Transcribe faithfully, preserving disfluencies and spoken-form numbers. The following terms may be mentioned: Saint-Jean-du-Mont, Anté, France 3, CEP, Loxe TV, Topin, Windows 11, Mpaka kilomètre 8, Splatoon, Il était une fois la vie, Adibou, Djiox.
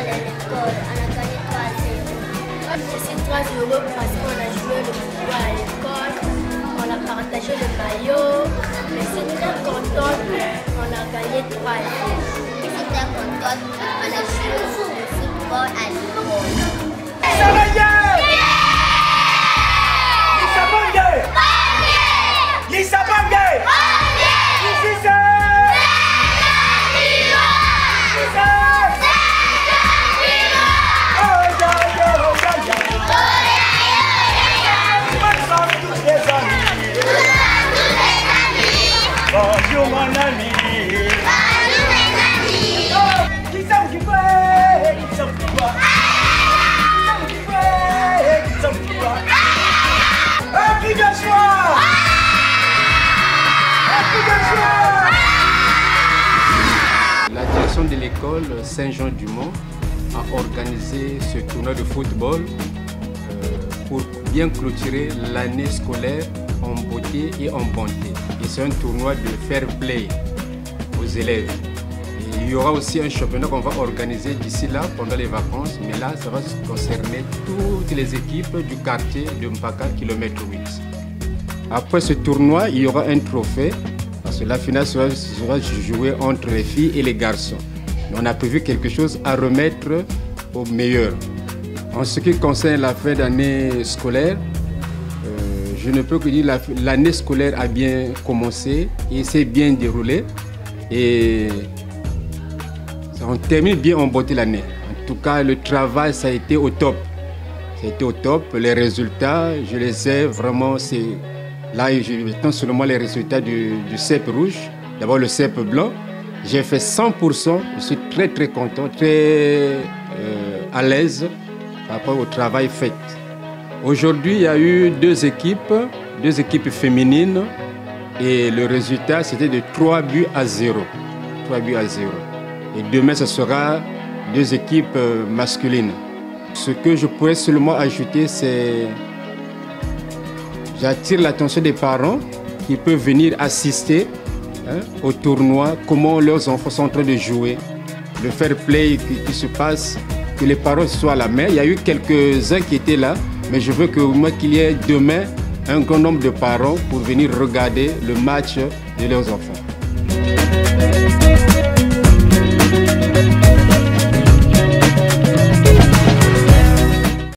à l'école, on a gagné trois à zéro. C'est trois zéro parce qu'on a joué le football à l'école, on a partagé le maillot, mais c'est très content, on a gagné trois à zéro. C'est très content, on a joué le football à l'école. Bonjour mon ami. Bonjour mes amis. Oh, qui sont qui fait? Qui sont qui voit? Qui sont qui fait? Qui sont qui voit? Un cri de joie. Un cri de joie. La direction de l'école Saint-Jean-du-Mont a organisé ce tournoi de football pour bien clôturer l'année scolaire en beauté et en bonté. Et c'est un tournoi de fair play aux élèves. Et il y aura aussi un championnat qu'on va organiser d'ici là pendant les vacances, mais là ça va concerner toutes les équipes du quartier de Mpaka kilomètre huit. Après ce tournoi, il y aura un trophée, parce que la finale sera, sera jouée entre les filles et les garçons. Mais on a prévu quelque chose à remettre aux meilleurs. En ce qui concerne la fin d'année scolaire, je ne peux que dire que l'année scolaire a bien commencé et s'est bien déroulée. Et on termine bien en beauté l'année. En tout cas, le travail, ça a été au top. Ça a été au top. Les résultats, je les ai vraiment. Là, j'attends seulement les résultats du, du C E P rouge, d'abord le C E P blanc. J'ai fait cent pour cent. Je suis très, très content, très euh, à l'aise par rapport au travail fait. Aujourd'hui, il y a eu deux équipes, deux équipes féminines, et le résultat, c'était de trois buts à zéro. trois buts à zéro. Et demain, ce sera deux équipes masculines. Ce que je pourrais seulement ajouter, c'est... J'attire l'attention des parents qui peuvent venir assister hein, au tournoi, comment leurs enfants sont en train de jouer, le fair play qui, qui se passe, que les parents soient à la main. Il y a eu quelques-uns qui étaient là, mais je veux que moi qu'il y ait demain un grand nombre de parents pour venir regarder le match de leurs enfants.